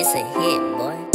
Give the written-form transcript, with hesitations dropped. It's a hit, boy.